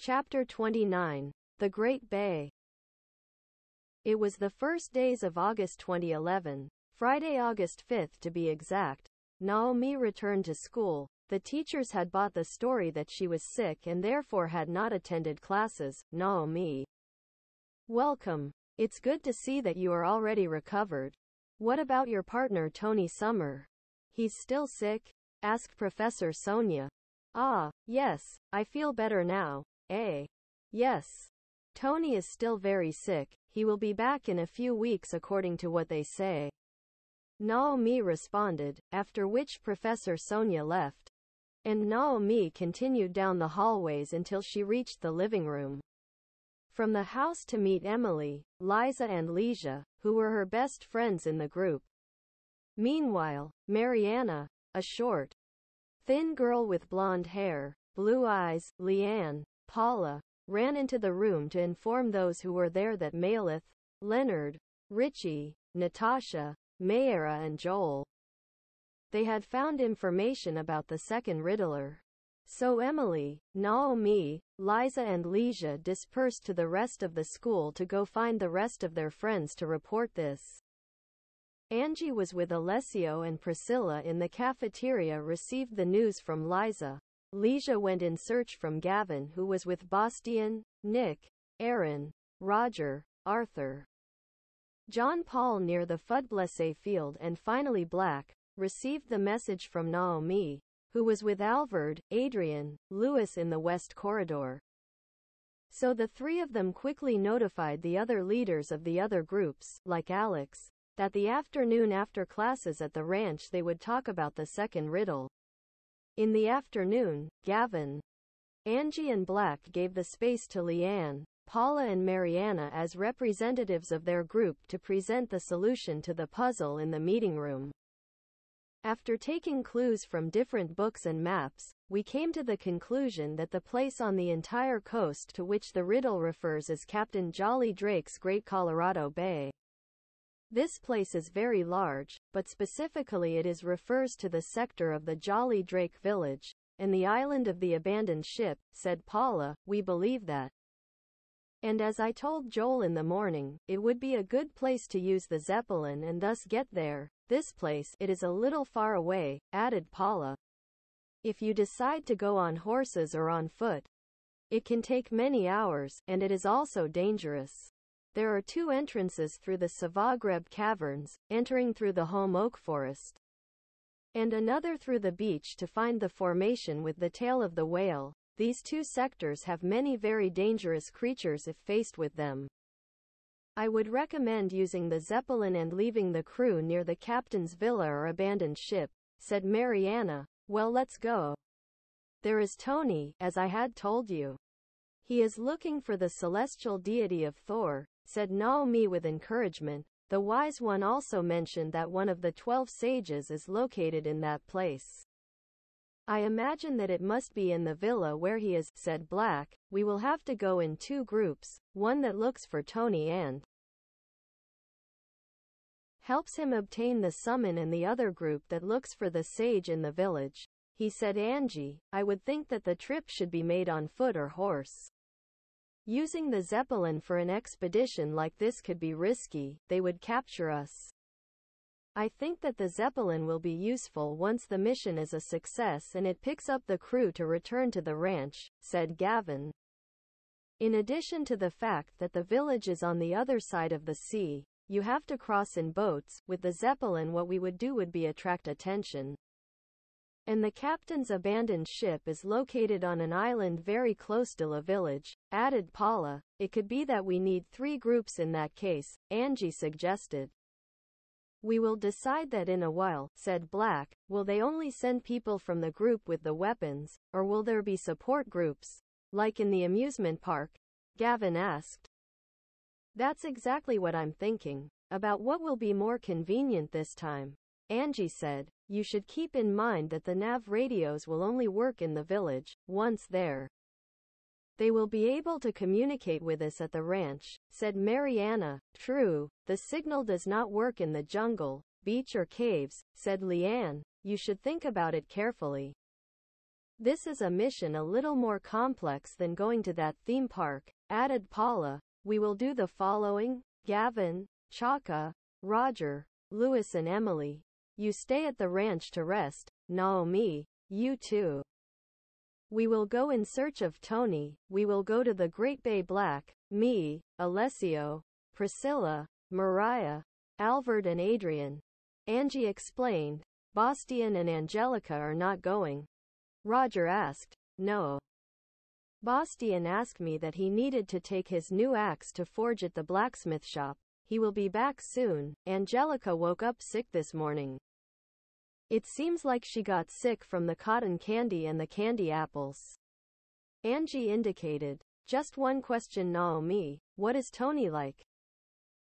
Chapter 29. The Great Bay. It was the first days of August 2011, Friday August 5th to be exact. Naomi returned to school. The teachers had bought the story that she was sick and therefore had not attended classes. Naomi, welcome. It's good to see that you are already recovered. What about your partner Tony Summer? He's still sick? Asked Professor Sonia. Ah, yes, I feel better now. Eh? Yes. Tony is still very sick. He will be back in a few weeks according to what they say, Naomi responded, after which Professor Sonia left. And Naomi continued down the hallways until she reached the living room. From the house to meet Emily, Liza and Ligia, who were her best friends in the group. Meanwhile, Mariana, a short, thin girl with blonde hair, blue eyes, Leanne, Paula, ran into the room to inform those who were there that Maleth, Leonard, Richie, Natasha, Mayera and Joel, they had found information about the second Riddler. So Emily, Naomi, Liza and Ligia dispersed to the rest of the school to go find the rest of their friends to report this. Angie was with Alessio and Priscilla in the cafeteria, received the news from Liza. Ligia went in search from Gavin, who was with Bastian, Nick, Aaron, Roger, Arthur, John Paul near the Fudblesse field, and finally Black received the message from Naomi, who was with Alvard, Adrian, Lewis in the West Corridor. So the three of them quickly notified the other leaders of the other groups, like Alex, that the afternoon after classes at the ranch they would talk about the second riddle. In the afternoon, Gavin, Angie and Black gave the space to Leanne, Paula and Mariana as representatives of their group to present the solution to the puzzle in the meeting room. After taking clues from different books and maps, we came to the conclusion that the place on the entire coast to which the riddle refers is Captain Jolly Drake's Great Colorado Bay. This place is very large, but specifically it is refers to the sector of the Jolly Drake village, and the island of the abandoned ship, said Paula. We believe that. And as I told Joel in the morning, it would be a good place to use the Zeppelin and thus get there. This place, it is a little far away, added Paula. If you decide to go on horses or on foot, it can take many hours, and it is also dangerous. There are two entrances through the Savegreb caverns, entering through the home oak forest, and another through the beach to find the formation with the tail of the whale. These two sectors have many very dangerous creatures if faced with them. I would recommend using the Zeppelin and leaving the crew near the captain's villa or abandoned ship, said Mariana. Well, let's go. There is Tony, as I had told you. He is looking for the celestial deity of Thor, said Naomi with encouragement. The wise one also mentioned that one of the 12 sages is located in that place. I imagine that it must be in the villa where he is, said Black. We will have to go in two groups, one that looks for Tony and helps him obtain the summon, and the other group that looks for the sage in the village. He said Angie, I would think that the trip should be made on foot or horse. Using the Zeppelin for an expedition like this could be risky. They would capture us. I think that the Zeppelin will be useful once the mission is a success and it picks up the crew to return to the ranch, said Gavin. In addition to the fact that the village is on the other side of the sea, you have to cross in boats. With the Zeppelin, what we would do would be attract attention. And the captain's abandoned ship is located on an island very close to La Village, added Paula. It could be that we need three groups in that case, Angie suggested. We will decide that in a while, said Black. Will they only send people from the group with the weapons, or will there be support groups, like in the amusement park? Gavin asked. That's exactly what I'm thinking, about what will be more convenient this time, Angie said. You should keep in mind that the nav radios will only work in the village. Once there, they will be able to communicate with us at the ranch, said Mariana. True, the signal does not work in the jungle, beach or caves, said Leanne. You should think about it carefully. This is a mission a little more complex than going to that theme park, added Paula. We will do the following: Gavin, Chaka, Roger, Lewis and Emily. You stay at the ranch to rest, Naomi, you too. We will go in search of Tony, we will go to the Great Bay Black, me, Alessio, Priscilla, Mariah, Alvard and Adrian. Angie explained, Bastian and Angelica are not going. Roger asked, no. Bastian asked me that he needed to take his new axe to forge at the blacksmith shop. He will be back soon. Angelica woke up sick this morning. It seems like she got sick from the cotton candy and the candy apples. Angie indicated. Just one question, Naomi, what is Tony like?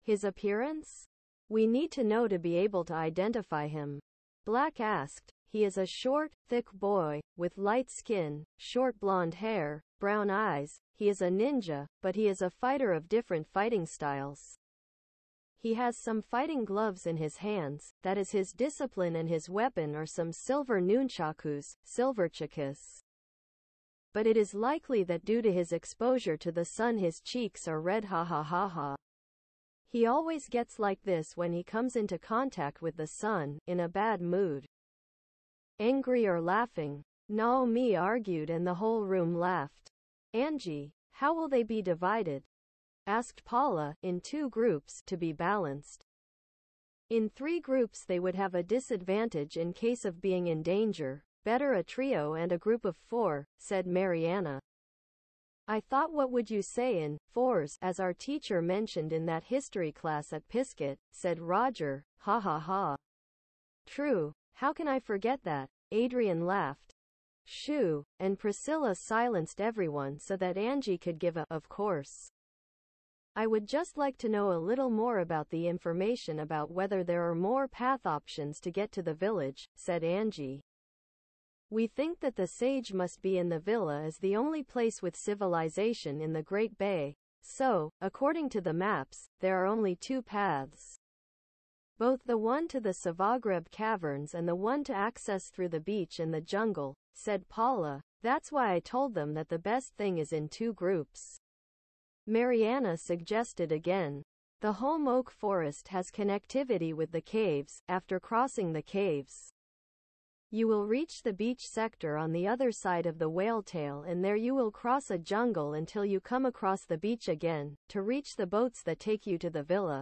His appearance? We need to know to be able to identify him. Black asked. He is a short, thick boy, with light skin, short blonde hair, brown eyes. He is a ninja, but he is a fighter of different fighting styles. He has some fighting gloves in his hands, that is his discipline, and his weapon are some silver nunchakus, silver chikas. But it is likely that due to his exposure to the sun his cheeks are red. He always gets like this when he comes into contact with the sun, in a bad mood. Angry or laughing? Naomi argued, and the whole room laughed. Angie, how will they be divided? Asked Paula, in two groups, to be balanced. In three groups they would have a disadvantage in case of being in danger. Better a trio and a group of four, said Mariana. I thought, what would you say in fours, as our teacher mentioned in that history class at Piscott, said Roger. True, how can I forget that? Adrian laughed. Shoo, and Priscilla silenced everyone so that Angie could give a, of course. I would just like to know a little more about the information about whether there are more path options to get to the village, said Angie. We think that the sage must be in the villa as the only place with civilization in the Great Bay. So, according to the maps, there are only two paths. Both the one to the Savegreb caverns and the one to access through the beach and the jungle, said Paula. That's why I told them that the best thing is in two groups. Mariana suggested again. The home oak forest has connectivity with the caves. After crossing the caves, you will reach the beach sector on the other side of the whale tail, and there you will cross a jungle until you come across the beach again, to reach the boats that take you to the villa.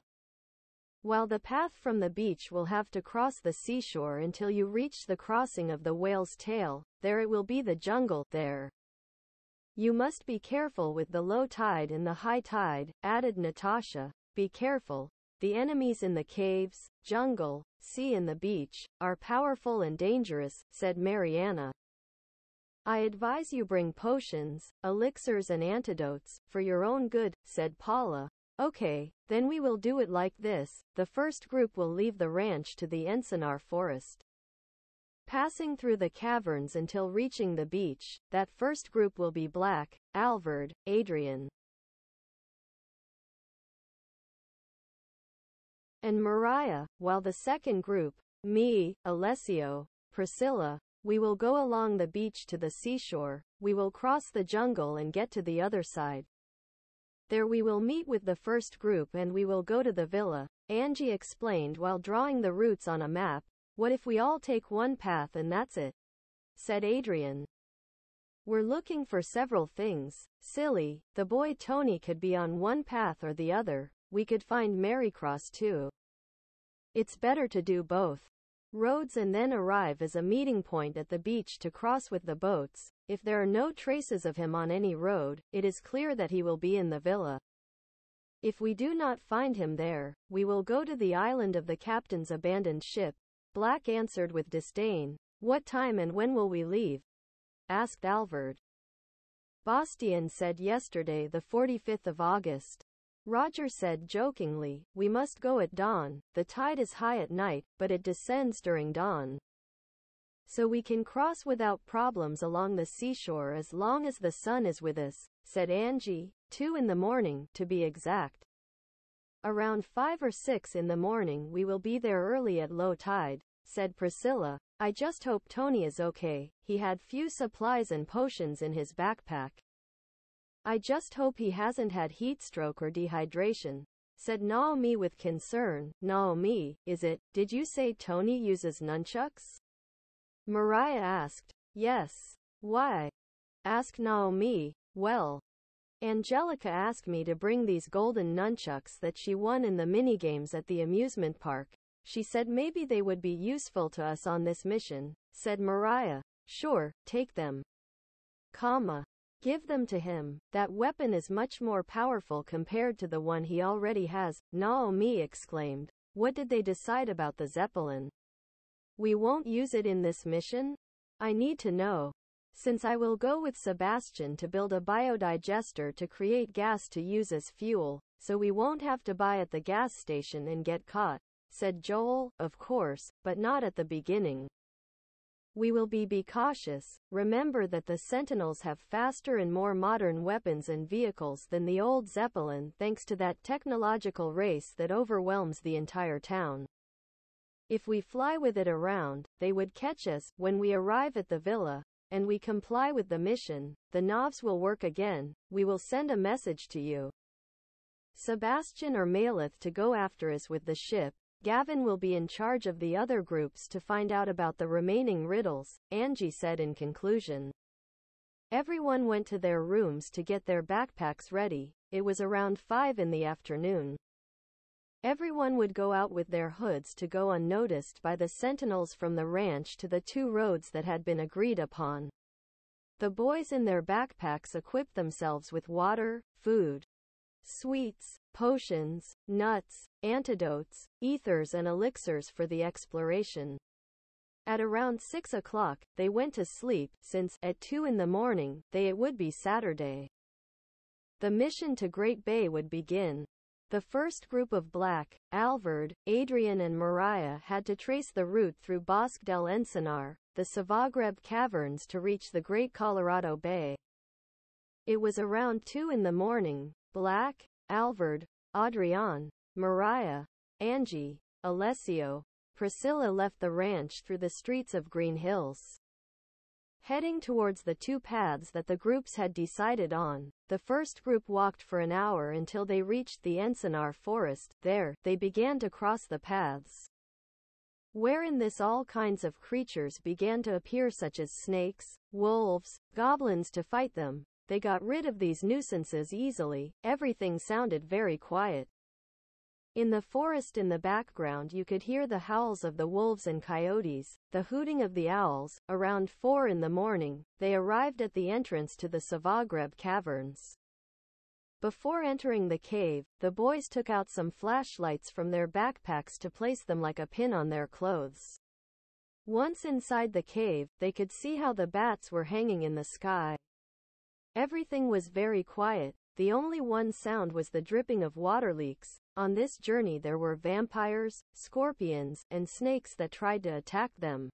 While the path from the beach will have to cross the seashore until you reach the crossing of the whale's tail. There it will be the jungle. There you must be careful with the low tide and the high tide, added Natasha. Be careful. The enemies in the caves, jungle, sea and the beach, are powerful and dangerous, said Mariana. I advise you bring potions, elixirs and antidotes, for your own good, said Paula. Okay, then we will do it like this. The first group will leave the ranch to the Encinar forest, passing through the caverns until reaching the beach. That first group will be Black, Alvard, Adrian, and Mariah, while the second group, me, Alessio, Priscilla, we will go along the beach to the seashore. We will cross the jungle and get to the other side. There we will meet with the first group and we will go to the villa. Angie explained while drawing the routes on a map. What if we all take one path and that's it? Said Adrian. We're looking for several things. Silly, the boy Tony could be on one path or the other. We could find Marycross too. It's better to do both roads and then arrive as a meeting point at the beach to cross with the boats. If there are no traces of him on any road, it is clear that he will be in the villa. If we do not find him there, we will go to the island of the captain's abandoned ship. Black answered with disdain. What time and when will we leave? Asked Alvard. Bastian said yesterday, the 45th of August. Roger said jokingly, we must go at dawn. The tide is high at night, but it descends during dawn, so we can cross without problems along the seashore as long as the sun is with us, said Angie. 2 in the morning, to be exact. Around 5 or 6 in the morning we will be there early at low tide, said Priscilla. I just hope Tony is okay. He had few supplies and potions in his backpack. I just hope he hasn't had heat stroke or dehydration, said Naomi with concern. Naomi, is it, did you say Tony uses nunchucks? Mariah asked. Yes. Why? Asked Naomi. Well, Angelica asked me to bring these golden nunchucks that she won in the minigames at the amusement park. She said maybe they would be useful to us on this mission, said Mariah. Sure, take them. Give them to him. That weapon is much more powerful compared to the one he already has, Naomi exclaimed. What did they decide about the Zeppelin? We won't use it in this mission? I need to know, since I will go with Sebastian to build a biodigester to create gas to use as fuel, so we won't have to buy at the gas station and get caught, said Joel. Of course, but not at the beginning. We will be cautious. Remember that the Sentinels have faster and more modern weapons and vehicles than the old Zeppelin thanks to that technological race that overwhelms the entire town. If we fly with it around, they would catch us when we arrive at the villa. And we comply with the mission, the knobs will work again. We will send a message to you, Sebastian or Maleth, to go after us with the ship. Gavin will be in charge of the other groups to find out about the remaining riddles, Angie said in conclusion. Everyone went to their rooms to get their backpacks ready. It was around 5 in the afternoon. Everyone would go out with their hoods to go unnoticed by the sentinels from the ranch to the 2 roads that had been agreed upon. The boys in their backpacks equipped themselves with water, food, sweets, potions, nuts, antidotes, ethers and elixirs for the exploration. At around 6 o'clock, they went to sleep, since, at 2 in the morning, it would be Saturday. The mission to Great Bay would begin. The first group of Black, Alvard, Adrian and Mariah had to trace the route through Bosque del Encinar, the Savegreb caverns to reach the Great Colorado Bay. It was around 2 in the morning. Black, Alvard, Adrian, Mariah, Angie, Alessio, Priscilla left the ranch through the streets of Green Hills, heading towards the 2 paths that the groups had decided on. The first group walked for an hour until they reached the Encinar Forest. There, they began to cross the paths, wherein this all kinds of creatures began to appear, such as snakes, wolves, goblins, to fight them. They got rid of these nuisances easily. Everything sounded very quiet. In the forest in the background you could hear the howls of the wolves and coyotes, the hooting of the owls. Around 4 in the morning, they arrived at the entrance to the Savegreb caverns. Before entering the cave, the boys took out some flashlights from their backpacks to place them like a pin on their clothes. Once inside the cave, they could see how the bats were hanging in the sky. Everything was very quiet. The only one sound was the dripping of water leaks. On this journey there were vampires, scorpions, and snakes that tried to attack them.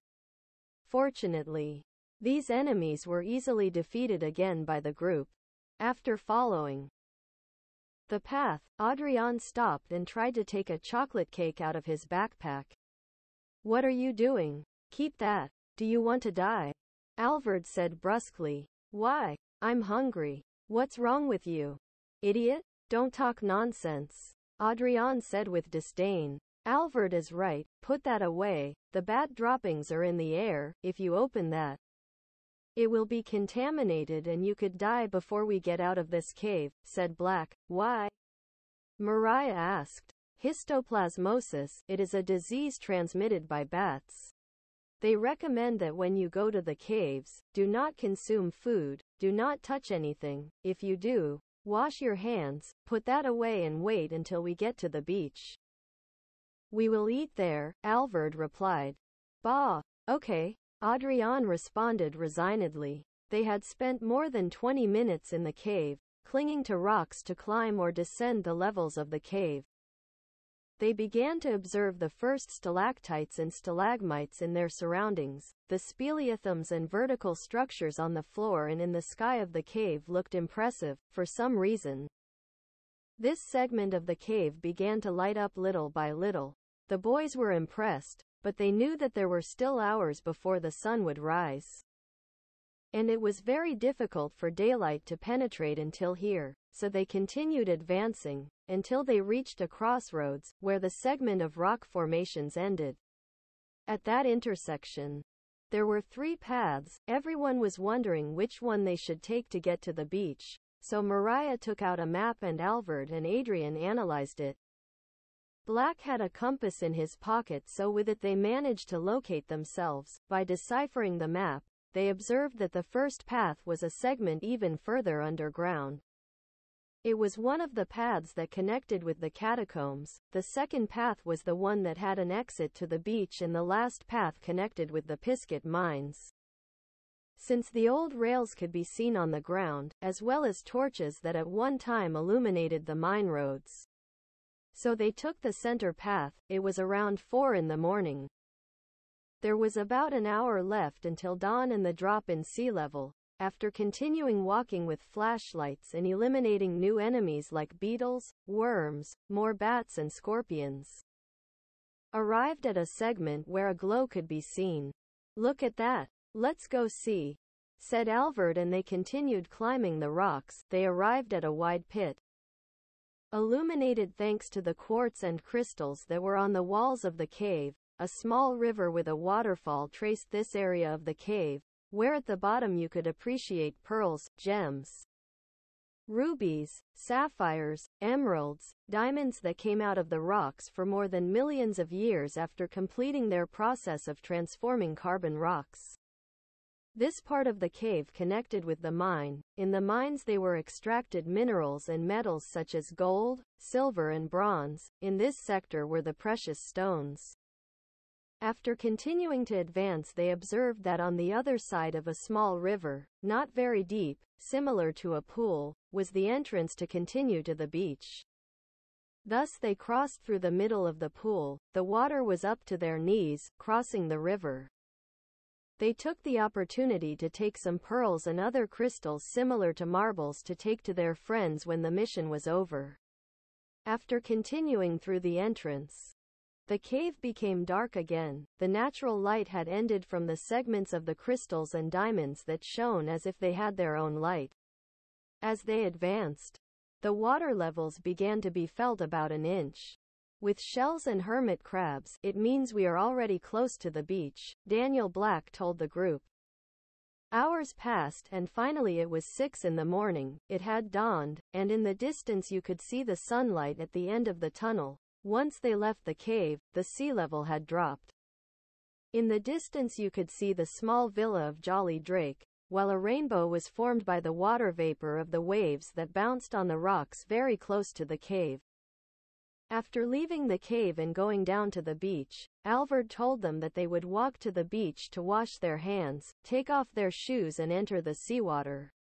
Fortunately, these enemies were easily defeated again by the group. After following the path, Adrian stopped and tried to take a chocolate cake out of his backpack. What are you doing? Keep that. Do you want to die? Alvard said brusquely. Why? I'm hungry. What's wrong with you, idiot? Don't talk nonsense, Adrian said with disdain. Alvard is right. Put that away. The bat droppings are in the air. If you open that, it will be contaminated and you could die before we get out of this cave, said Black. Why? Mariah asked. Histoplasmosis. It is a disease transmitted by bats. They recommend that when you go to the caves, do not consume food, do not touch anything. If you do, wash your hands. Put that away and wait until we get to the beach. We will eat there, Alvard replied. Bah. Okay, Adrian responded resignedly. They had spent more than 20 minutes in the cave, clinging to rocks to climb or descend the levels of the cave. They began to observe the first stalactites and stalagmites in their surroundings. The speleothems and vertical structures on the floor and in the sky of the cave looked impressive, for some reason. This segment of the cave began to light up little by little. The boys were impressed. but they knew that there were still hours before the sun would rise. And it was very difficult for daylight to penetrate until here, so they continued advancing, until they reached a crossroads, where the segment of rock formations ended. At that intersection, there were three paths. Everyone was wondering which one they should take to get to the beach, so Mariah took out a map and Alvard and Adrian analyzed it. Black had a compass in his pocket, so with it they managed to locate themselves. By deciphering the map, they observed that the first path was a segment even further underground. It was one of the paths that connected with the catacombs, the second path was the one that had an exit to the beach, and the last path connected with the Pisket mines. Since the old rails could be seen on the ground, as well as torches that at one time illuminated the mine roads, so they took the center path. It was around 4 in the morning. There was about an hour left until dawn and the drop in sea level. After continuing walking with flashlights and eliminating new enemies like beetles, worms, more bats and scorpions, arrived at a segment where a glow could be seen. "Look at that. Let's go see," said Alvard, and they continued climbing the rocks. They arrived at a wide pit, illuminated thanks to the quartz and crystals that were on the walls of the cave. A small river with a waterfall traced this area of the cave, where at the bottom you could appreciate pearls, gems, rubies, sapphires, emeralds, diamonds that came out of the rocks for more than millions of years after completing their process of transforming carbon rocks. This part of the cave connected with the mine. In the mines they were extracted minerals and metals such as gold, silver and bronze. In this sector were the precious stones. After continuing to advance they observed that on the other side of a small river, not very deep, similar to a pool, was the entrance to continue to the beach. Thus they crossed through the middle of the pool. The water was up to their knees. Crossing the river, they took the opportunity to take some pearls and other crystals similar to marbles to take to their friends when the mission was over. After continuing through the entrance, the cave became dark again. The natural light had ended from the segments of the crystals and diamonds that shone as if they had their own light. As they advanced, the water levels began to be felt about an inch. "With shells and hermit crabs, it means we are already close to the beach," Daniel Black told the group. Hours passed and finally it was 6 in the morning, it had dawned, and in the distance you could see the sunlight at the end of the tunnel. Once they left the cave, the sea level had dropped. In the distance you could see the small villa of Jolly Drake, while a rainbow was formed by the water vapor of the waves that bounced on the rocks very close to the cave. After leaving the cave and going down to the beach, Alvard told them that they would walk to the beach to wash their hands, take off their shoes and enter the seawater.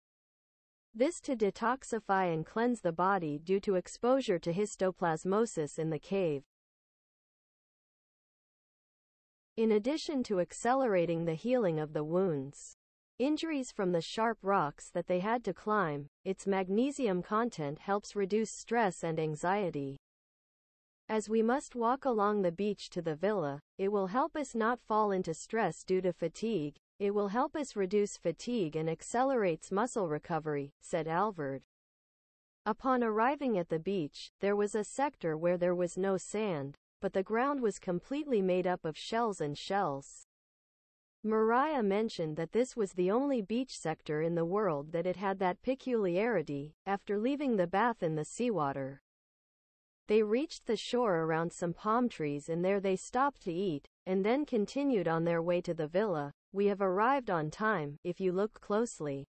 This to detoxify and cleanse the body due to exposure to histoplasmosis in the cave. In addition to accelerating the healing of the wounds, injuries from the sharp rocks that they had to climb, its magnesium content helps reduce stress and anxiety. "As we must walk along the beach to the villa, it will help us not fall into stress due to fatigue. It will help us reduce fatigue and accelerates muscle recovery," said Alvard. Upon arriving at the beach, there was a sector where there was no sand, but the ground was completely made up of shells and shells. Mariah mentioned that this was the only beach sector in the world that it had that peculiarity. After leaving the bath in the seawater, they reached the shore around some palm trees, and there they stopped to eat, and then continued on their way to the villa. "We have arrived on time. If you look closely,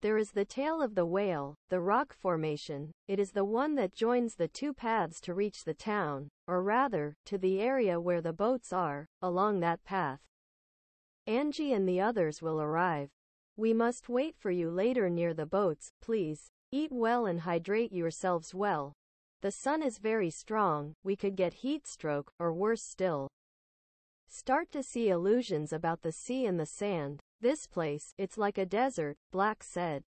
there is the tail of the whale, the rock formation. It is the one that joins the two paths to reach the town, or rather, to the area where the boats are. Along that path, Angie and the others will arrive. We must wait for you later near the boats. Please, eat well and hydrate yourselves well. The sun is very strong. We could get heat stroke, or worse still, start to see illusions about the sea and the sand. This place, it's like a desert," Black said.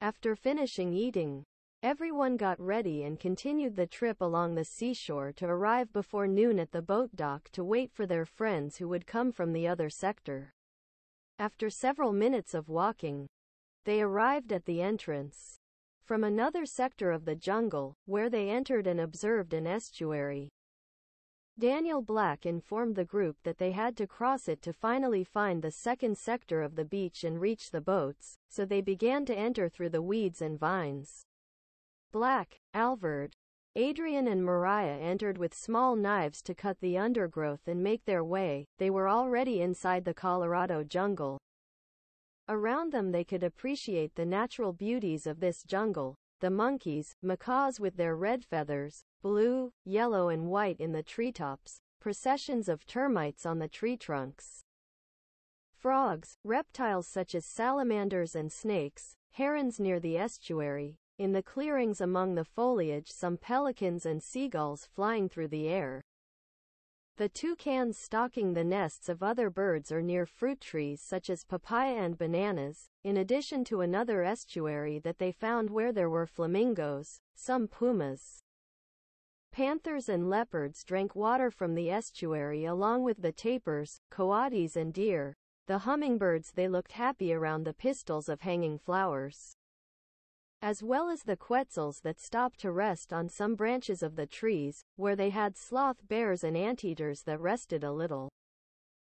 After finishing eating, Everyone got ready and continued the trip along the seashore to arrive before noon at the boat dock to wait for their friends who would come from the other sector. After several minutes of walking, they arrived at the entrance from another sector of the jungle, where they entered and observed an estuary. Daniel Black informed the group that they had to cross it to finally find the second sector of the beach and reach the boats, so they began to enter through the weeds and vines. Black, Alvard, Adrian and Mariah entered with small knives to cut the undergrowth and make their way. They were already inside the Colorado jungle. Around them they could appreciate the natural beauties of this jungle. The monkeys, macaws with their red feathers, blue, yellow and white in the treetops, processions of termites on the tree trunks, frogs, reptiles such as salamanders and snakes, herons near the estuary, in the clearings among the foliage some pelicans and seagulls flying through the air, the toucans stalking the nests of other birds or near fruit trees such as papaya and bananas, in addition to another estuary that they found where there were flamingos, some pumas. Panthers and leopards drank water from the estuary along with the tapirs, coatis and deer. The hummingbirds they looked happy around the pistils of hanging flowers, as well as the quetzals that stopped to rest on some branches of the trees, where they had sloth bears and anteaters that rested a little.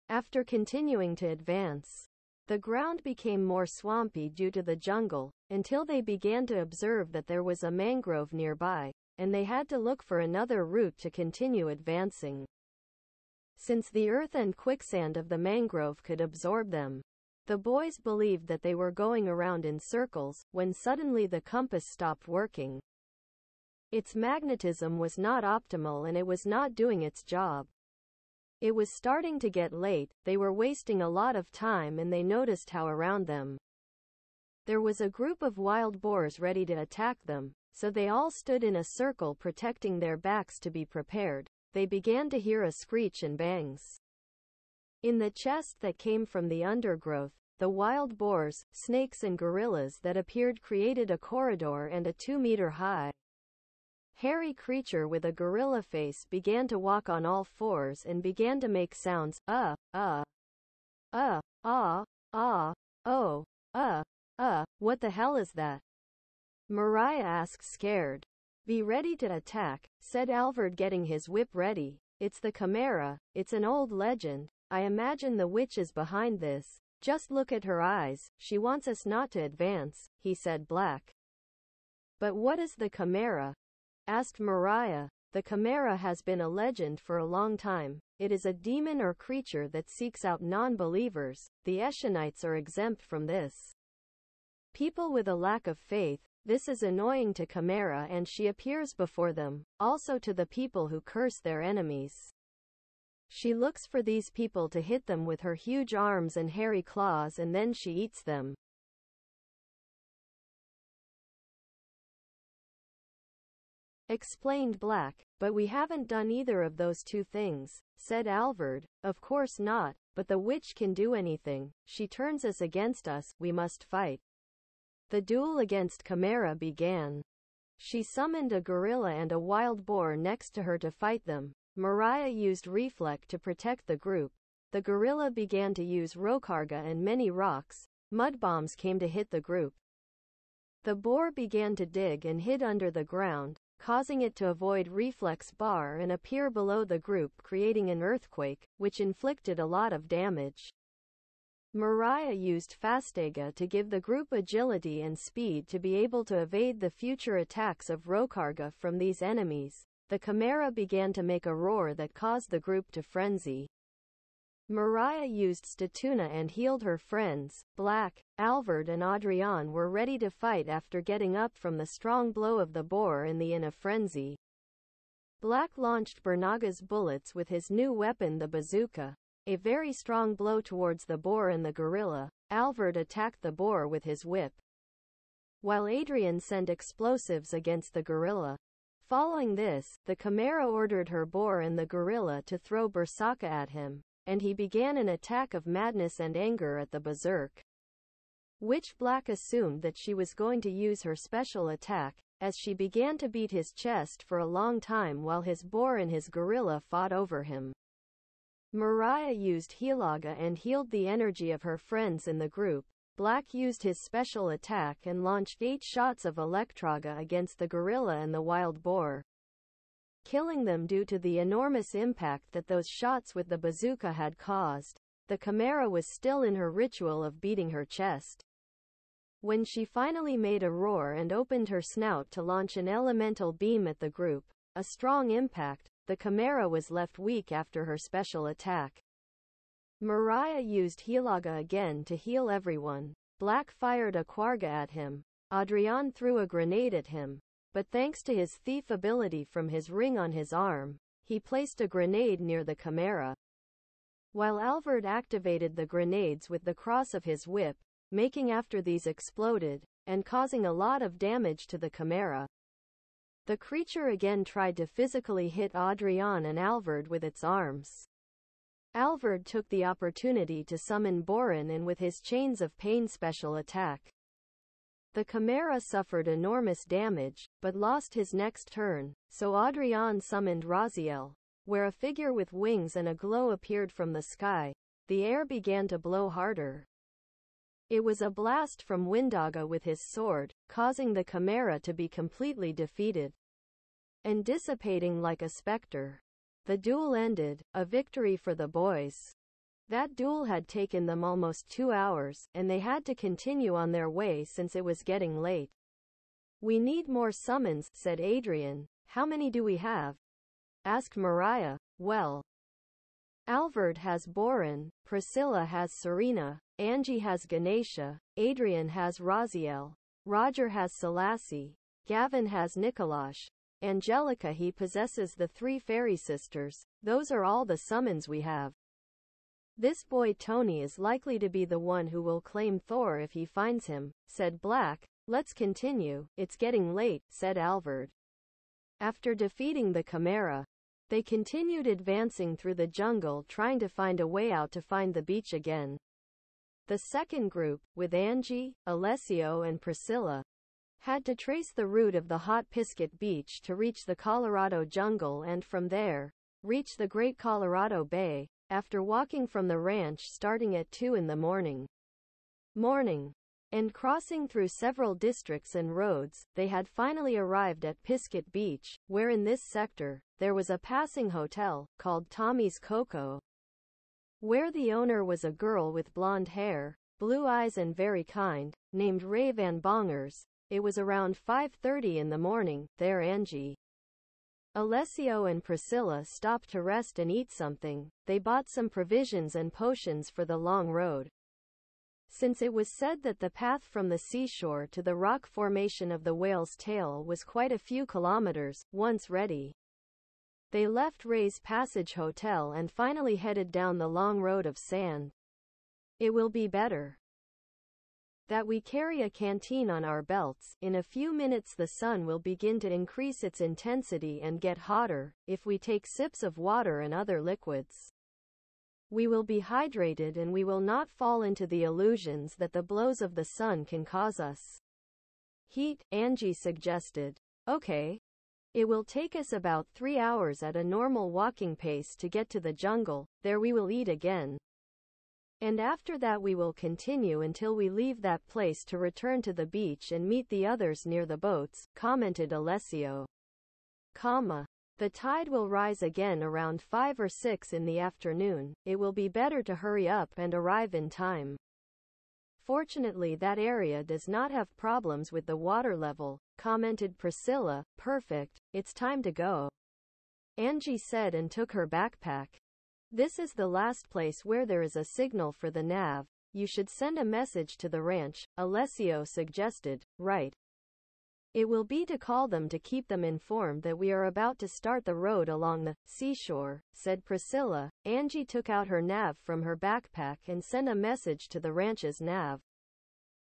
After continuing to advance, the ground became more swampy due to the jungle, until they began to observe that there was a mangrove nearby, and they had to look for another route to continue advancing, since the earth and quicksand of the mangrove could absorb them. The boys believed that they were going around in circles, when suddenly the compass stopped working. Its magnetism was not optimal and it was not doing its job. It was starting to get late, they were wasting a lot of time and they noticed how around them there was a group of wild boars ready to attack them, so they all stood in a circle protecting their backs to be prepared. They began to hear a screech and bangs in the chest that came from the undergrowth. The wild boars, snakes and gorillas that appeared created a corridor, and a 2-meter-high, hairy creature with a gorilla face began to walk on all fours and began to make sounds, what the hell is that? Mariah asked, scared. Be ready to attack, said Alvard, getting his whip ready. It's the Chimera. It's an old legend. I imagine the witch is behind this. Just look at her eyes. She wants us not to advance, he said. Black, but what is the Chimera? Asked Mariah. The Chimera has been a legend for a long time. It is a demon or creature that seeks out non-believers. The Eshenites are exempt from this. People with a lack of faith. This is annoying to Chimera and she appears before them, also to the people who curse their enemies. She looks for these people to hit them with her huge arms and hairy claws, and then she eats them. Explained Black. But we haven't done either of those two things, said Alvard. Of course not, but the witch can do anything. She turns us against us. We must fight. The duel against Chimera began. She summoned a gorilla and a wild boar next to her to fight them. Mariah used reflect to protect the group. The gorilla began to use rokarga and many rocks. Mud bombs came to hit the group. The boar began to dig and hid under the ground, causing it to avoid reflex bar and appear below the group, creating an earthquake, which inflicted a lot of damage. Mariah used Fastega to give the group agility and speed to be able to evade the future attacks of Rokarga from these enemies. The Chimera began to make a roar that caused the group to frenzy. Mariah used Statuna and healed her friends. Black, Alvard and Adrian were ready to fight after getting up from the strong blow of the boar and the in a frenzy. Black launched Bernaga's bullets with his new weapon, the bazooka. A very strong blow towards the boar and the gorilla. Alvard attacked the boar with his whip, while Adrian sent explosives against the gorilla. Following this, the Chimera ordered her boar and the gorilla to throw Bersaka at him, and he began an attack of madness and anger at the berserk, which Black assumed that she was going to use her special attack. as she began to beat his chest for a long time while his boar and his gorilla fought over him. Mariah used Helaga and healed the energy of her friends in the group. Black used his special attack and launched 8 shots of Electraga against the gorilla and the wild boar, killing them due to the enormous impact that those shots with the bazooka had caused. The Chimera was still in her ritual of beating her chest when she finally made a roar and opened her snout to launch an elemental beam at the group. A strong impact. The Chimera was left weak after her special attack. Mariah used Helaga again to heal everyone. Black fired a Quarga at him. Adrian threw a grenade at him, but thanks to his thief ability from his ring on his arm, he placed a grenade near the Chimera, while Alvard activated the grenades with the cross of his whip, making after these exploded, and causing a lot of damage to the Chimera. The creature again tried to physically hit Adrian and Alvard with its arms. Alvard took the opportunity to summon Borin and with his Chains of Pain special attack. The Chimera suffered enormous damage, but lost his next turn, so Adrian summoned Raziel, where a figure with wings and a glow appeared from the sky. The air began to blow harder. It was a blast from Windaga with his sword, causing the Chimera to be completely defeated and dissipating like a specter. The duel ended, a victory for the boys. That duel had taken them almost 2 hours, and they had to continue on their way since it was getting late. "We need more summons," said Adrian. "How many do we have?" asked Mariah. "Well, Alvard has Borin, Priscilla has Serena, Angie has Ganesha, Adrian has Raziel, Roger has Selassie, Gavin has Nikolash, Angelica he possesses the 3 fairy sisters. Those are all the summons we have. This boy Tony is likely to be the one who will claim Thor if he finds him," said Black. "Let's continue, it's getting late," said Alvard. After defeating the Chimera, they continued advancing through the jungle trying to find a way out to find the beach again. The second group, with Angie, Alessio and Priscilla, had to trace the route of the Hot Pisket Beach to reach the Colorado jungle and from there, reach the Great Colorado Bay, after walking from the ranch starting at 2 in the morning, and crossing through several districts and roads, they had finally arrived at Pisket Beach, where in this sector, there was a passing hotel, called Tommy's Cocoa, where the owner was a girl with blonde hair, blue eyes and very kind, named Ray Van Bongers. It was around 5:30 in the morning. There Angie, Alessio and Priscilla stopped to rest and eat something. They bought some provisions and potions for the long road, since it was said that the path from the seashore to the rock formation of the whale's tail was quite a few kilometers. Once ready, they left Ray's Passage Hotel and finally headed down the long road of sand. "It will be better that we carry a canteen on our belts. In a few minutes the sun will begin to increase its intensity and get hotter. If we take sips of water and other liquids, we will be hydrated and we will not fall into the illusions that the blows of the sun can cause us heat," Angie suggested. "Okay. It will take us about 3 hours at a normal walking pace to get to the jungle. There we will eat again, and after that we will continue until we leave that place to return to the beach and meet the others near the boats," commented Alessio. "The tide will rise again around 5 or 6 in the afternoon. It will be better to hurry up and arrive in time. Fortunately that area does not have problems with the water level," commented Priscilla. "Perfect, it's time to go," Angie said and took her backpack. "This is the last place where there is a signal for the nav. You should send a message to the ranch," Alessio suggested. "Right. It will be to call them to keep them informed that we are about to start the road along the seashore," said Priscilla. Angie took out her nav from her backpack and sent a message to the ranch's nav,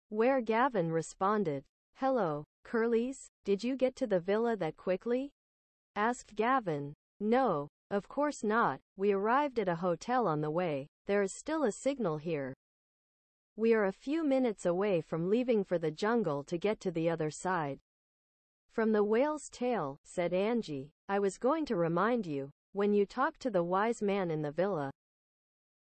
where Gavin responded. "Hello, Curlies, did you get to the villa that quickly?" asked Gavin. "No, of course not. We arrived at a hotel on the way. There is still a signal here. We are a few minutes away from leaving for the jungle to get to the other side. From the whale's tail, said Angie. I was going to remind you, when you talk to the wise man in the villa,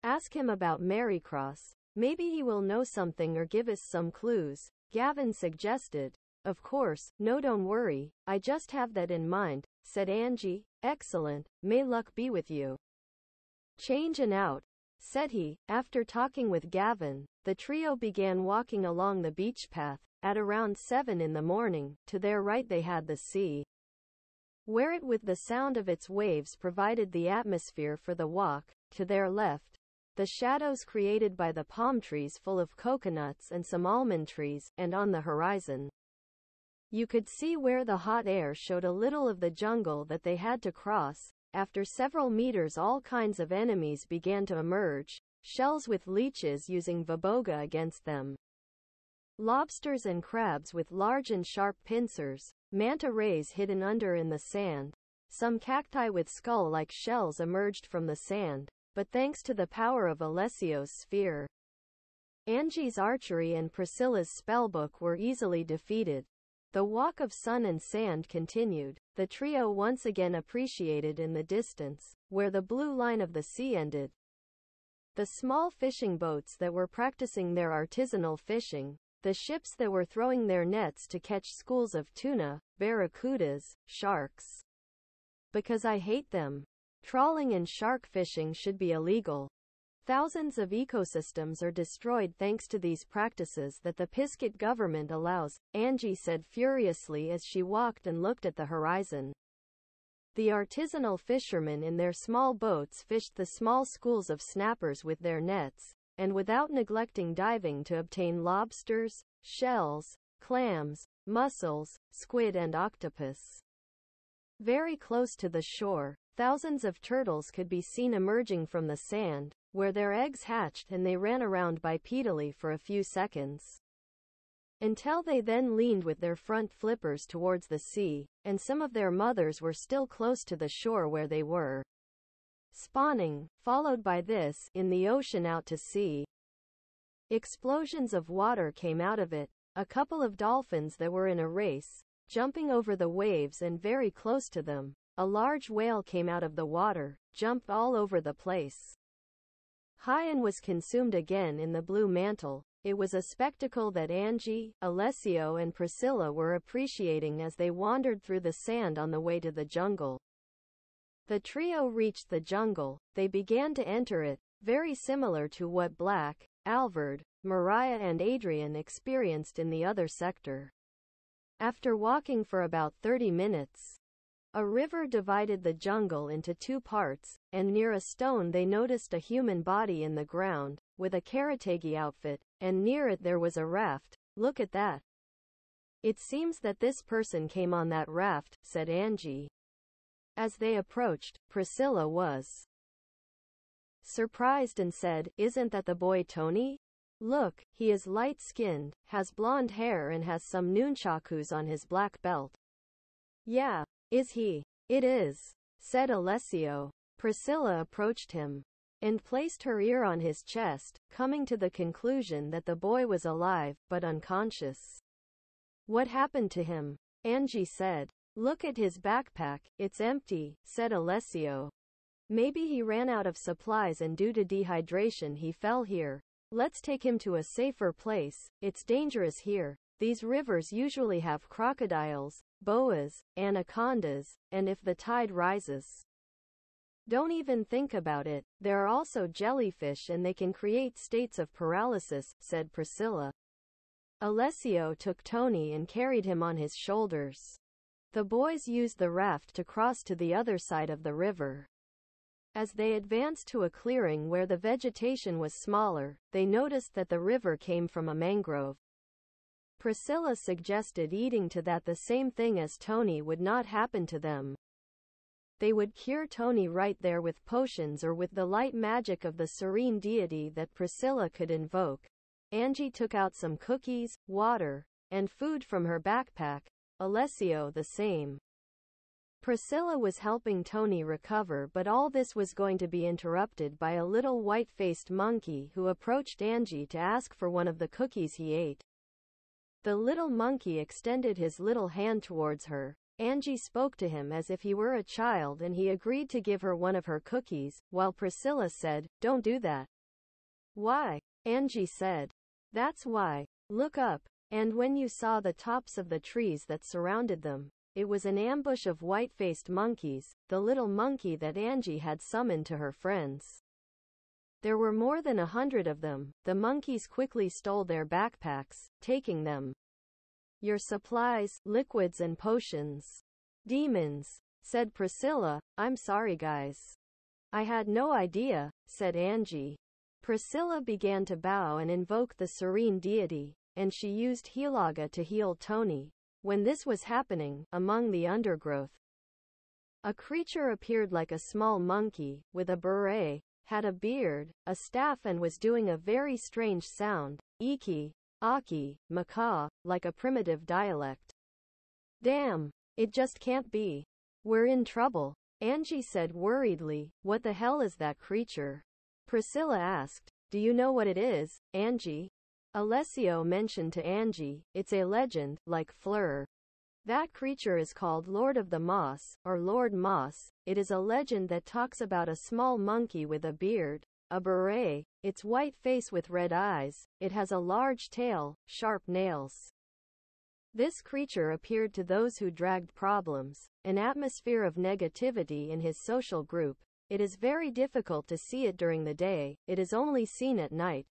ask him about Marycross. Maybe he will know something or give us some clues, Gavin suggested. Of course, no, don't worry, I just have that in mind, said Angie. Excellent, may luck be with you. Change and out, said he. After talking with Gavin, the trio began walking along the beach path. At around 7 in the morning, to their right they had the sea, where it with the sound of its waves provided the atmosphere for the walk. To their left, the shadows created by the palm trees full of coconuts and some almond trees, and on the horizon, you could see where the hot air showed a little of the jungle that they had to cross. After several meters all kinds of enemies began to emerge, shells with leeches using vaboga against them, lobsters and crabs with large and sharp pincers, manta rays hidden under in the sand. Some cacti with skull-like shells emerged from the sand, but thanks to the power of Alessio's sphere, Angie's archery and Priscilla's spellbook were easily defeated. The walk of sun and sand continued. The trio once again appreciated in the distance, where the blue line of the sea ended, the small fishing boats that were practicing their artisanal fishing, the ships that were throwing their nets to catch schools of tuna, barracudas, sharks. Because I hate them. Trawling and shark fishing should be illegal. Thousands of ecosystems are destroyed thanks to these practices that the Piscate government allows, Angie said furiously as she walked and looked at the horizon. The artisanal fishermen in their small boats fished the small schools of snappers with their nets, and without neglecting diving to obtain lobsters, shells, clams, mussels, squid and octopus. Very close to the shore, thousands of turtles could be seen emerging from the sand, where their eggs hatched and they ran around bipedally for a few seconds, until they then leaned with their front flippers towards the sea, and some of their mothers were still close to the shore where they were spawning. Followed by this, in the ocean out to sea, explosions of water came out of it. A couple of dolphins that were in a race, jumping over the waves and very close to them. A large whale came out of the water, jumped all over the place, high, and was consumed again in the blue mantle. It was a spectacle that Angie, Alessio and Priscilla were appreciating as they wandered through the sand on the way to the jungle. The trio reached the jungle. They began to enter it, very similar to what Black, Alvard, Mariah and Adrian experienced in the other sector. After walking for about 30 minutes, a river divided the jungle into two parts, and near a stone they noticed a human body in the ground, with a karategi outfit, and near it there was a raft. Look at that. It seems that this person came on that raft, said Angie. As they approached, Priscilla was surprised and said, "Isn't that the boy Tony? Look, he is light-skinned, has blonde hair and has some nunchakus on his black belt." "Yeah, is he?" "It is," said Alessio. Priscilla approached him and placed her ear on his chest, coming to the conclusion that the boy was alive, but unconscious. "What happened to him?" Angie said. "Look at his backpack, it's empty," said Alessio. "Maybe he ran out of supplies and due to dehydration he fell here. Let's take him to a safer place, it's dangerous here. These rivers usually have crocodiles, boas, anacondas, and if the tide rises, don't even think about it. There are also jellyfish and they can create states of paralysis," said Priscilla. Alessio took Tony and carried him on his shoulders. The boys used the raft to cross to the other side of the river. As they advanced to a clearing where the vegetation was smaller, they noticed that the river came from a mangrove. Priscilla suggested eating to that, the same thing as Tony would not happen to them. They would cure Tony right there with potions or with the light magic of the serene deity that Priscilla could invoke. Angie took out some cookies, water, and food from her backpack. Alessio the same. Priscilla was helping Tony recover, but all this was going to be interrupted by a little white-faced monkey who approached Angie to ask for one of the cookies he ate. The little monkey extended his little hand towards her. Angie spoke to him as if he were a child, and he agreed to give her one of her cookies, while Priscilla said, "Don't do that." "Why?" Angie said. "That's why. Look up." And when you saw the tops of the trees that surrounded them, it was an ambush of white-faced monkeys, the little monkey that Angie had summoned to her friends. There were more than 100 of them. The monkeys quickly stole their backpacks, taking them. "Your supplies, liquids and potions." "Demons," said Priscilla. "I'm sorry guys." "I had no idea," said Angie. Priscilla began to bow and invoke the serene deity, and she used Helaga to heal Tony. When this was happening, among the undergrowth, a creature appeared like a small monkey, with a beret, had a beard, a staff and was doing a very strange sound, iki, aki, macaw, like a primitive dialect. "Damn, it just can't be. We're in trouble," Angie said worriedly. "What the hell is that creature?" Priscilla asked. "Do you know what it is, Angie?" Alessio mentioned to Angie, "It's a legend, like Fleur. That creature is called Lord of the Moss, or Lord Moss. It is a legend that talks about a small monkey with a beard, a beret, its white face with red eyes, it has a large tail, sharp nails." This creature appeared to those who dragged problems, an atmosphere of negativity in his social group. It is very difficult to see it during the day, it is only seen at night.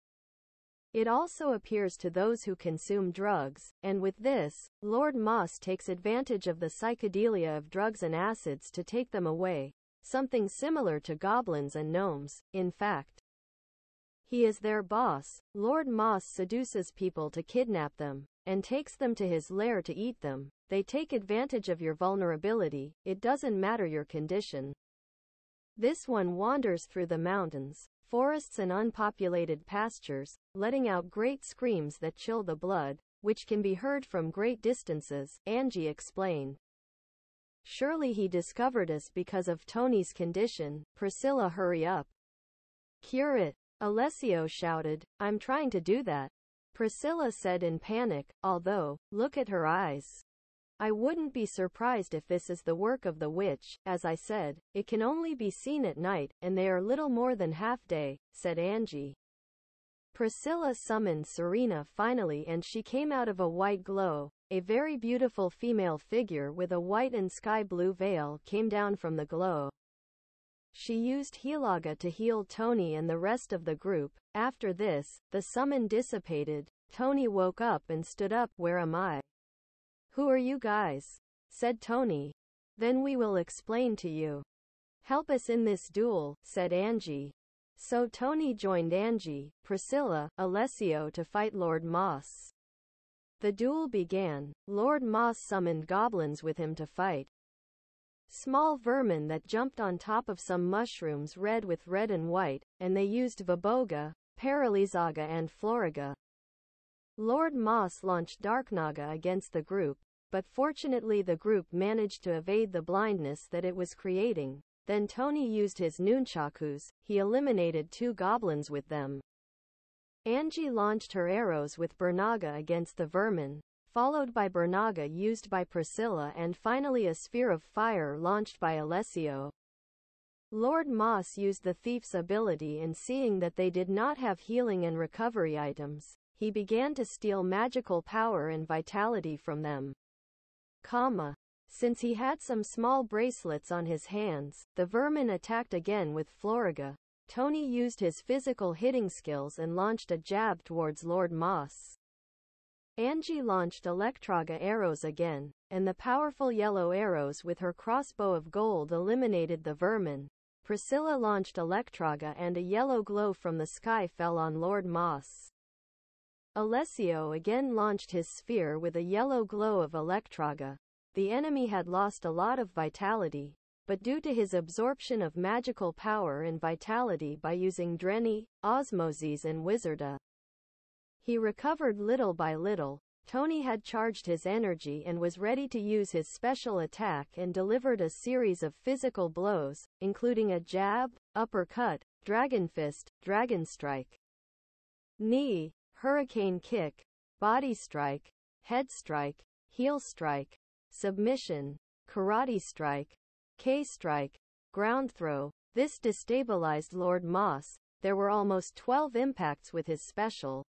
It also appears to those who consume drugs, and with this, Lord Moss takes advantage of the psychedelia of drugs and acids to take them away, something similar to goblins and gnomes, in fact. He is their boss. Lord Moss seduces people to kidnap them, and takes them to his lair to eat them. They take advantage of your vulnerability, it doesn't matter your condition. This one wanders through the mountains, forests and unpopulated pastures, letting out great screams that chill the blood, which can be heard from great distances, Angie explained. "Surely he discovered us because of Tony's condition." "Priscilla, hurry up. Cure it," Alessio shouted. "I'm trying to do that," Priscilla said in panic, although, look at her eyes. "I wouldn't be surprised if this is the work of the witch. As I said, it can only be seen at night, and they are little more than half day," said Angie. Priscilla summoned Serena finally and she came out of a white glow. A very beautiful female figure with a white and sky blue veil came down from the glow. She used Helaga to heal Tony and the rest of the group. After this, the summon dissipated. Tony woke up and stood up. "Where am I? Who are you guys?" said Tony. "Then we will explain to you. Help us in this duel," said Angie. So Tony joined Angie, Priscilla, Alessio to fight Lord Moss. The duel began. Lord Moss summoned goblins with him to fight. Small vermin that jumped on top of some mushrooms red with red and white, and they used Viboga, Paralizaga and Floriga. Lord Moss launched Darknaga against the group, but fortunately the group managed to evade the blindness that it was creating. Then Tony used his nunchakus. He eliminated 2 goblins with them. Angie launched her arrows with Bernaga against the vermin, followed by Bernaga used by Priscilla and finally a sphere of fire launched by Alessio. Lord Moss used the thief's ability and seeing that they did not have healing and recovery items, he began to steal magical power and vitality from them. Since he had some small bracelets on his hands, the vermin attacked again with Floriga. Tony used his physical hitting skills and launched a jab towards Lord Moss. Angie launched Electraga arrows again, and the powerful yellow arrows with her crossbow of gold eliminated the vermin. Priscilla launched Electraga and a yellow glow from the sky fell on Lord Moss. Alessio again launched his sphere with a yellow glow of Electraga. The enemy had lost a lot of vitality, but due to his absorption of magical power and vitality by using Dreni, Osmosis and Wizarda, he recovered little by little. Tony had charged his energy and was ready to use his special attack and delivered a series of physical blows, including a jab, uppercut, dragon fist, dragon strike, knee, hurricane kick, body strike, head strike, heel strike, submission, karate strike, K-strike, ground throw. This destabilized Lord Moss. There were almost 12 impacts with his special,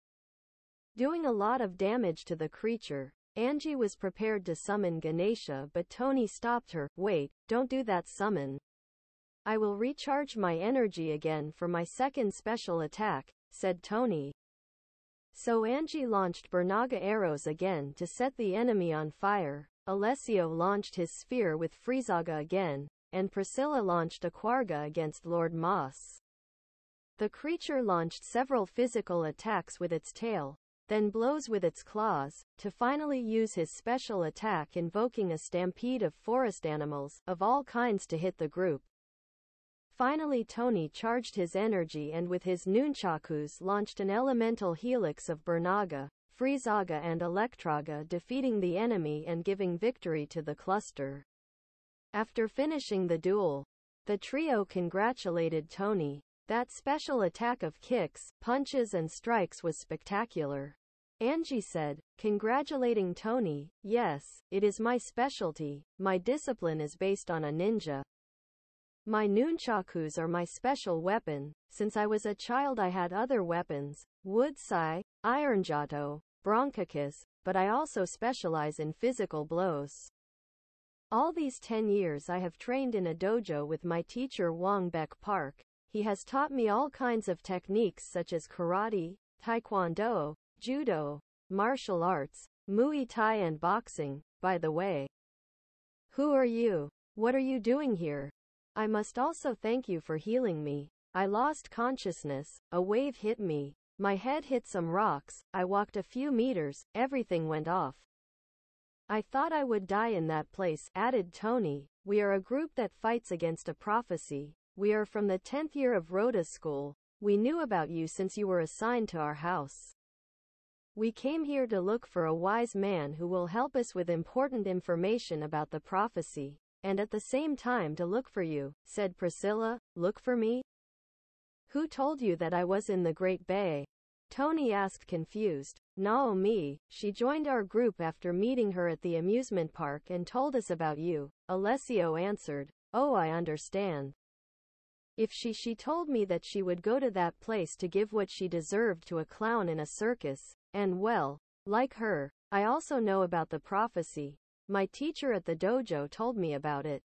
doing a lot of damage to the creature. Angie was prepared to summon Ganesha, but Tony stopped her. Wait, don't do that summon. I will recharge my energy again for my second special attack, said Tony. So Angie launched Bernaga arrows again to set the enemy on fire. Alessio launched his sphere with Frisaga again, and Priscilla launched a Quarga against Lord Moss. The creature launched several physical attacks with its tail, then blows with its claws, to finally use his special attack invoking a stampede of forest animals of all kinds to hit the group. Finally Tony charged his energy and with his nunchakus launched an elemental helix of Bernaga, Frisaga and Electraga, defeating the enemy and giving victory to the cluster. After finishing the duel, the trio congratulated Tony. That special attack of kicks, punches and strikes was spectacular. Angie said, congratulating Tony, yes, it is my specialty, my discipline is based on a ninja. My nunchakus are my special weapon. Since I was a child I had other weapons, woodsai, ironjato, bronchicus, but I also specialize in physical blows. All these 10 years I have trained in a dojo with my teacher Wong Beck Park. He has taught me all kinds of techniques such as karate, taekwondo, judo, martial arts, muay thai and boxing. By the way, who are you? What are you doing here? I must also thank you for healing me. I lost consciousness, a wave hit me, my head hit some rocks, I walked a few meters, everything went off. I thought I would die in that place, added Tony. We are a group that fights against a prophecy. We are from the 10th year of Rhoda School. We knew about you since you were assigned to our house. We came here to look for a wise man who will help us with important information about the prophecy. And at the same time to look for you, said Priscilla. Look for me? Who told you that I was in the Great Bay? Tony asked, confused. Naomi, she joined our group after meeting her at the amusement park and told us about you, Alessio answered. Oh, I understand. If she told me that she would go to that place to give what she deserved to a clown in a circus, and well, like her, I also know about the prophecy. My teacher at the dojo told me about it.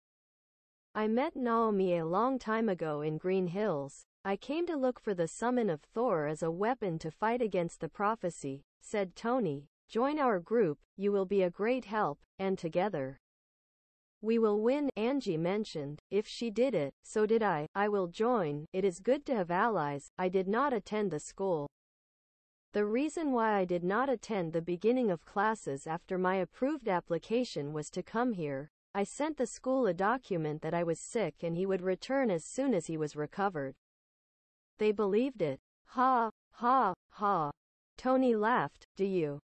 I met Naomi a long time ago in Green Hills. I came to look for the summon of Thor as a weapon to fight against the prophecy, said Tony. Join our group, you will be a great help, and together we will win, Angie mentioned. If she did it, so did I will join. It is good to have allies. I did not attend the school. The reason why I did not attend the beginning of classes after my approved application was to come here. I sent the school a document that I was sick and he would return as soon as he was recovered. They believed it. Ha, ha, ha. Tony laughed. Do you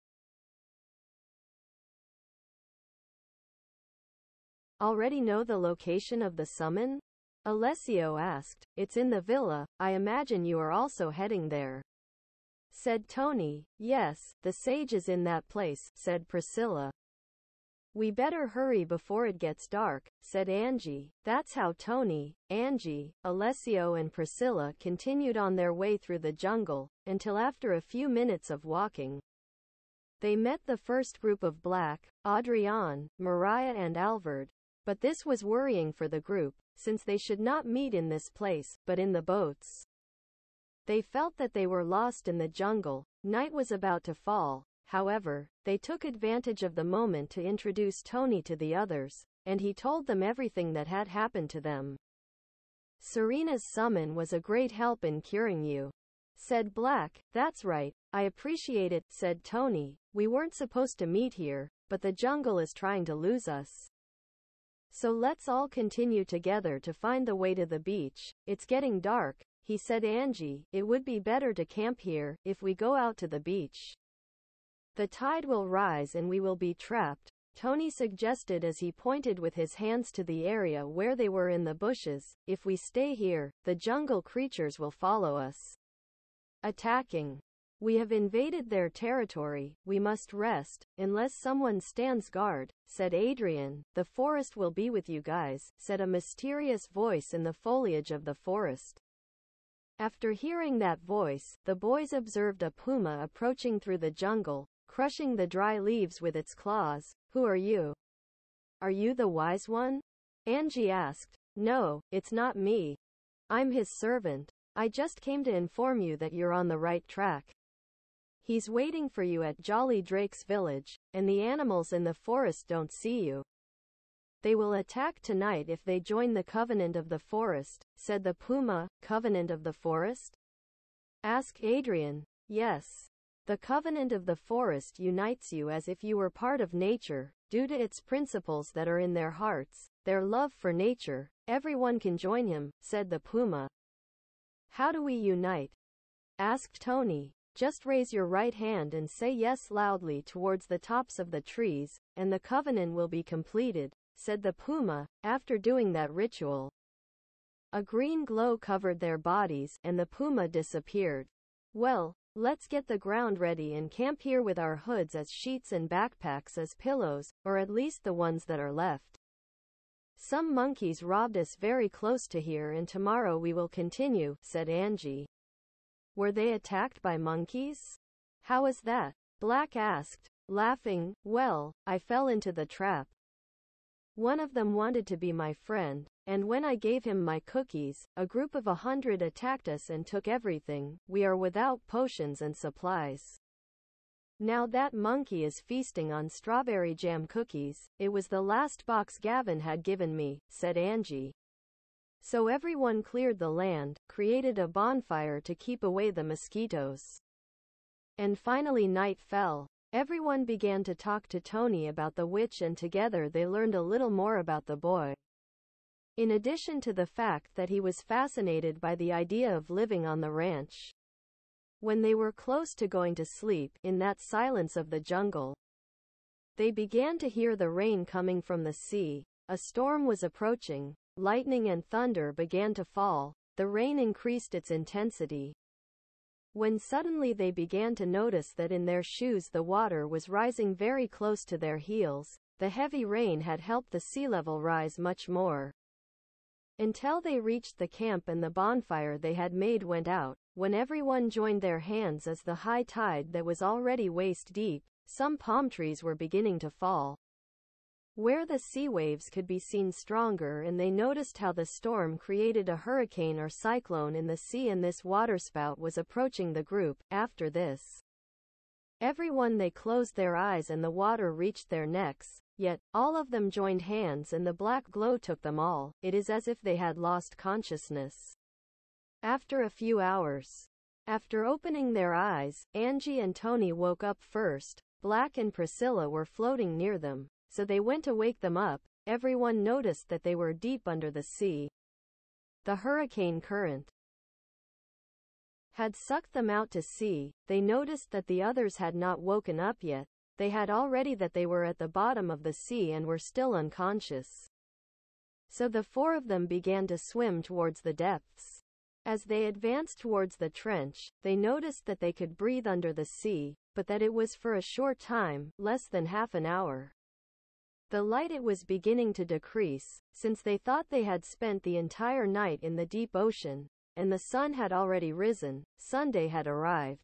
already know the location of the summon? Alessio asked. It's in the villa. I imagine you are also heading there, said Tony. Yes, the sage is in that place, said Priscilla. We better hurry before it gets dark, said Angie. That's how Tony, Angie, Alessio and Priscilla continued on their way through the jungle, until after a few minutes of walking, they met the first group of Black, Adrian, Mariah and Alvard. But this was worrying for the group, since they should not meet in this place, but in the boats. They felt that they were lost in the jungle. Night was about to fall, however, they took advantage of the moment to introduce Tony to the others, and he told them everything that had happened to them. Serena's summon was a great help in curing you, said Black. That's right, I appreciate it, said Tony. We weren't supposed to meet here, but the jungle is trying to lose us. So let's all continue together to find the way to the beach. It's getting dark, he said. Angie, it would be better to camp here. If we go out to the beach, the tide will rise and we will be trapped, Tony suggested as he pointed with his hands to the area where they were in the bushes. If we stay here, the jungle creatures will follow us, attacking We have invaded their territory, we must rest, unless someone stands guard, said Adrian. The forest will be with you guys, said a mysterious voice in the foliage of the forest. After hearing that voice, the boys observed a puma approaching through the jungle, crushing the dry leaves with its claws. Who are you? Are you the wise one? Angie asked. No, it's not me. I'm his servant. I just came to inform you that you're on the right track. He's waiting for you at Jolly Drake's village, and the animals in the forest don't see you. They will attack tonight if they join the Covenant of the Forest, said the puma. Covenant of the Forest? Asked Adrian. Yes. The Covenant of the Forest unites you as if you were part of nature, due to its principles that are in their hearts, their love for nature. Everyone can join him, said the puma. How do we unite? Asked Tony. Just raise your right hand and say yes loudly towards the tops of the trees, and the covenant will be completed, said the puma. After doing that ritual, a green glow covered their bodies, and the puma disappeared. Well, let's get the ground ready and camp here with our hoods as sheets and backpacks as pillows, or at least the ones that are left. Some monkeys robbed us very close to here, and tomorrow we will continue, said Angie. Were they attacked by monkeys? How is that? Black asked, laughing. Well, I fell into the trap. One of them wanted to be my friend, and when I gave him my cookies, a group of 100 attacked us and took everything. We are without potions and supplies. Now that monkey is feasting on strawberry jam cookies. It was the last box Gavin had given me, said Angie. So everyone cleared the land, created a bonfire to keep away the mosquitoes. And finally night fell. Everyone began to talk to Tony about the witch, and together they learned a little more about the boy. In addition to the fact that he was fascinated by the idea of living on the ranch. When they were close to going to sleep, in that silence of the jungle, they began to hear the rain coming from the sea. A storm was approaching. Lightning and thunder began to fall. The rain increased its intensity. When suddenly they began to notice that in their shoes the water was rising very close to their heels. The heavy rain had helped the sea level rise much more. Until they reached the camp and the bonfire they had made went out, when everyone joined their hands as the high tide that was already waist deep, some palm trees were beginning to fall, where the sea waves could be seen stronger, and they noticed how the storm created a hurricane or cyclone in the sea, and this waterspout was approaching the group. After this, everyone they closed their eyes and the water reached their necks, yet, all of them joined hands and the black glow took them all. It is as if they had lost consciousness. After a few hours, after opening their eyes, Angie and Tony woke up first. Black and Priscilla were floating near them, so they went to wake them up. Everyone noticed that they were deep under the sea. The hurricane current had sucked them out to sea. They noticed that the others had not woken up yet. They had already that they were at the bottom of the sea and were still unconscious. So the four of them began to swim towards the depths. As they advanced towards the trench, they noticed that they could breathe under the sea, but that it was for a short time, less than half an hour. The light it was beginning to decrease, since they thought they had spent the entire night in the deep ocean, and the sun had already risen. Sunday had arrived.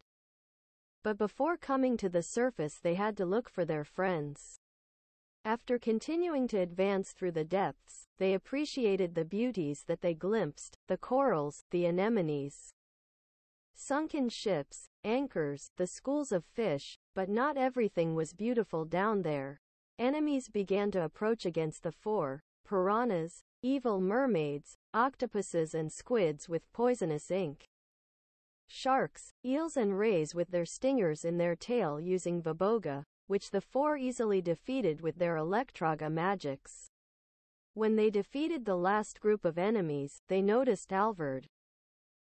But before coming to the surface they had to look for their friends. After continuing to advance through the depths, they appreciated the beauties that they glimpsed, the corals, the anemones, sunken ships, anchors, the schools of fish, but not everything was beautiful down there. Enemies began to approach against the four: piranhas, evil mermaids, octopuses and squids with poisonous ink, sharks, eels and rays with their stingers in their tail using Viboga, which the four easily defeated with their Electraga magics. When they defeated the last group of enemies, they noticed Alvard.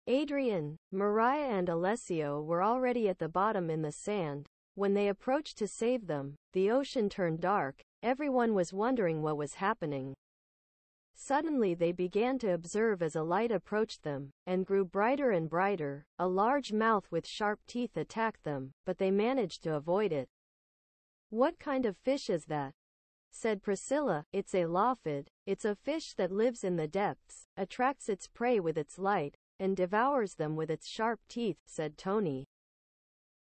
Adrian, Mariah and Alessio were already at the bottom in the sand. When they approached to save them, the ocean turned dark. Everyone was wondering what was happening. Suddenly they began to observe as a light approached them, and grew brighter and brighter. A large mouth with sharp teeth attacked them, but they managed to avoid it. "What kind of fish is that?" said Priscilla. "It's a lawfid. It's a fish that lives in the depths, attracts its prey with its light, and devours them with its sharp teeth," said Tony.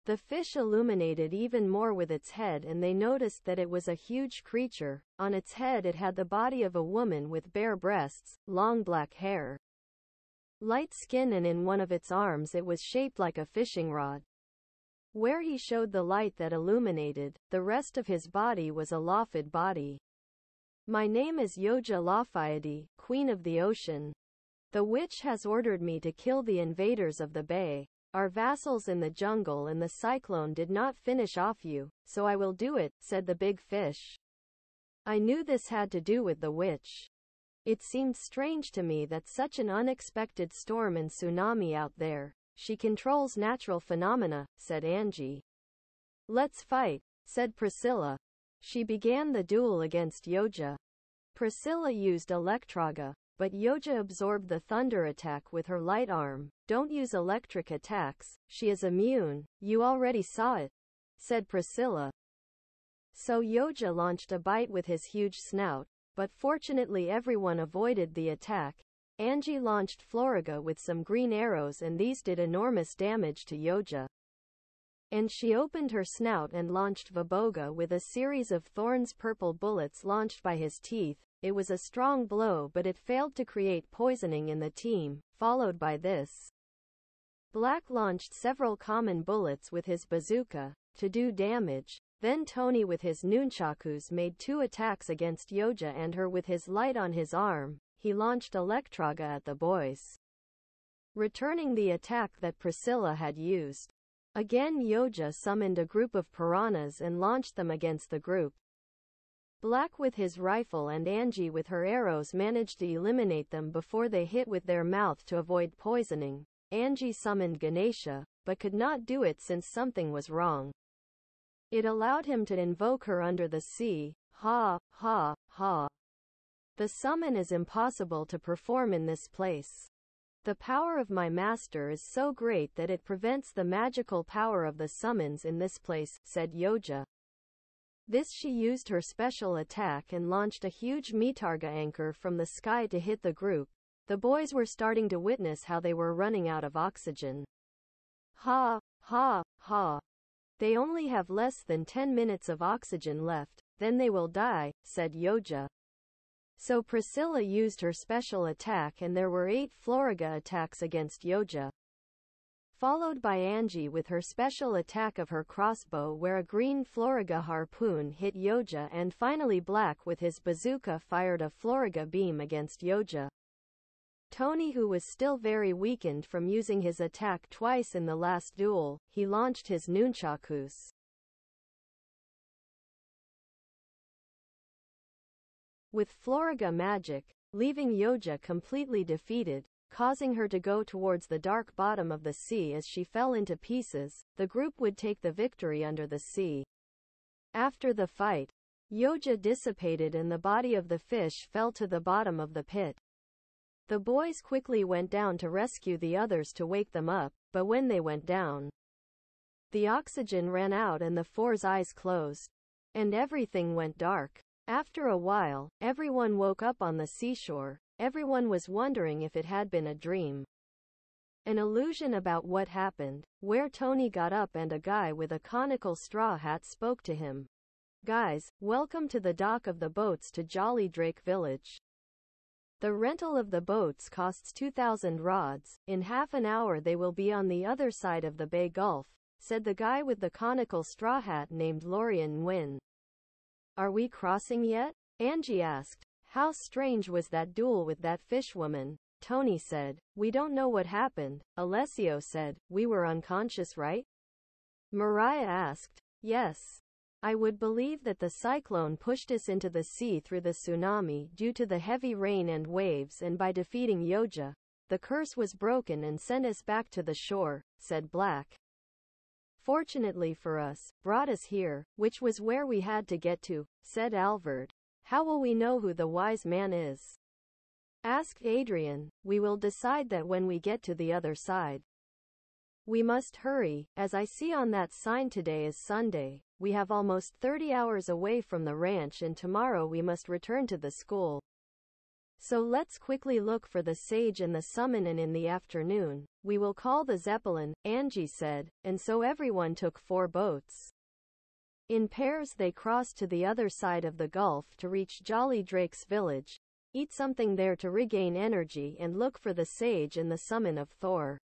The fish illuminated even more with its head, and they noticed that it was a huge creature. On its head it had the body of a woman with bare breasts, long black hair, light skin, and in one of its arms it was shaped like a fishing rod. Where he showed the light that illuminated, the rest of his body was a lawfid body. "My name is Yoja Lafiadi, Queen of the Ocean. The witch has ordered me to kill the invaders of the bay. Our vassals in the jungle and the cyclone did not finish off you, so I will do it," said the big fish. "I knew this had to do with the witch. It seemed strange to me that such an unexpected storm and tsunami out there. She controls natural phenomena," said Angie. "Let's fight," said Priscilla. She began the duel against Yoja. Priscilla used Electraga, but Yoja absorbed the thunder attack with her light arm. "Don't use electric attacks, she is immune, you already saw it," said Priscilla. So Yoja launched a bite with his huge snout, but fortunately everyone avoided the attack. Angie launched Floriga with some green arrows, and these did enormous damage to Yoja. And she opened her snout and launched Vaboga with a series of thorns, purple bullets launched by his teeth. It was a strong blow, but it failed to create poisoning in the team. Followed by this, Black launched several common bullets with his bazooka to do damage. Then Tony with his nunchakus made two attacks against Yoja and her with his light on his arm. He launched Electraga at the boys, returning the attack that Priscilla had used. Again Yoja summoned a group of piranhas and launched them against the group. Black with his rifle and Angie with her arrows managed to eliminate them before they hit with their mouth to avoid poisoning. Angie summoned Ganesha, but could not do it since something was wrong. It allowed him to invoke her under the sea. "Ha, ha, ha. The summon is impossible to perform in this place. The power of my master is so great that it prevents the magical power of the summons in this place," said Yoja. This she used her special attack and launched a huge Mitarga anchor from the sky to hit the group. The boys were starting to witness how they were running out of oxygen. "Ha, ha, ha. They only have less than 10 minutes of oxygen left, then they will die," said Yoja. So Priscilla used her special attack, and there were 8 Floriga attacks against Yoja, followed by Angie with her special attack of her crossbow, where a green Floriga harpoon hit Yoja, and finally Black with his bazooka fired a Floriga beam against Yoja. Tony, who was still very weakened from using his attack twice in the last duel, he launched his nunchakus. With Floriga magic, leaving Yoja completely defeated, causing her to go towards the dark bottom of the sea. As she fell into pieces, the group would take the victory under the sea. After the fight, Yoja dissipated and the body of the fish fell to the bottom of the pit. The boys quickly went down to rescue the others to wake them up, but when they went down, the oxygen ran out and the 4's eyes closed, and everything went dark. After a while, everyone woke up on the seashore. Everyone was wondering if it had been a dream, an illusion about what happened, where Tony got up and a guy with a conical straw hat spoke to him. "Guys, welcome to the dock of the boats to Jolly Drake Village. The rental of the boats costs 2,000 rods. In half an hour they will be on the other side of the Bay Gulf," said the guy with the conical straw hat named Lorian Nguyen. "Are we crossing yet?" Angie asked. "How strange was that duel with that fishwoman?" Tony said, "We don't know what happened." Alessio said, "We were unconscious, right?" Mariah asked. "Yes. I would believe that the cyclone pushed us into the sea through the tsunami due to the heavy rain and waves, and by defeating Yoja, the curse was broken and sent us back to the shore," said Black. "Fortunately for us, brought us here, which was where we had to get to," said Alvard. "How will we know who the wise man is?" Asked Adrian. We will decide that when we get to the other side. We must hurry, as I see on that sign today is Sunday. We have almost 30 hours away from the ranch and tomorrow we must return to the school. So let's quickly look for the sage and the summon, and in the afternoon, we will call the Zeppelin, Angie said, and so everyone took 4 boats. In pairs they crossed to the other side of the gulf to reach Jolly Drake's village, eat something there to regain energy and look for the sage and the summon of Thor.